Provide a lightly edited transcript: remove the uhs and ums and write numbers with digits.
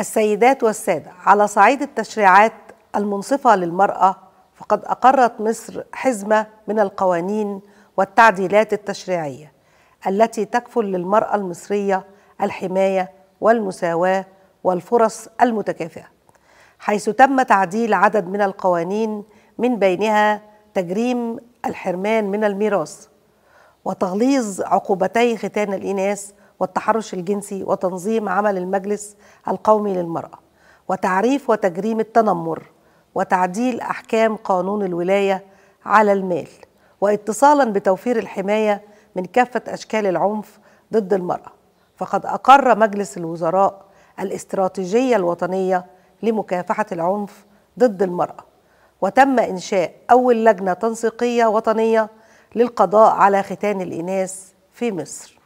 السيدات والسادة، على صعيد التشريعات المنصفة للمرأة فقد أقرت مصر حزمة من القوانين والتعديلات التشريعية التي تكفل للمرأة المصرية الحماية والمساواة والفرص المتكافئة، حيث تم تعديل عدد من القوانين من بينها تجريم الحرمان من الميراث وتغليظ عقوبتي ختان الإناث والتحرش الجنسي وتنظيم عمل المجلس القومي للمرأة وتعريف وتجريم التنمر وتعديل أحكام قانون الولاية على المال، واتصالا بتوفير الحماية من كافة أشكال العنف ضد المرأة فقد أقر مجلس الوزراء الاستراتيجية الوطنية لمكافحة العنف ضد المرأة، وتم إنشاء أول لجنة تنسيقية وطنية للقضاء على ختان الإناث في مصر.